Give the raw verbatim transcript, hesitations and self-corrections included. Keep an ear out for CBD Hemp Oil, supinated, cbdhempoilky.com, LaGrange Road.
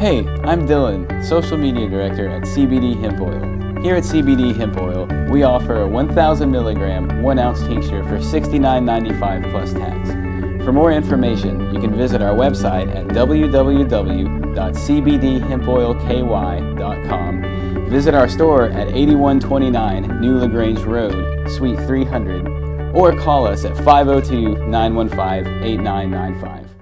Hey, I'm Dylan, Social Media Director at C B D Hemp Oil. Here at C B D Hemp Oil, we offer a one thousand milligram, one ounce tincture for sixty-nine ninety-five plus tax. For more information, you can visit our website at w w w dot c b d hemp oil k y dot com. Visit our store at eighty-one twenty-nine New LaGrange Road, Suite three hundred, or call us at five oh two, nine one five, eight nine nine five.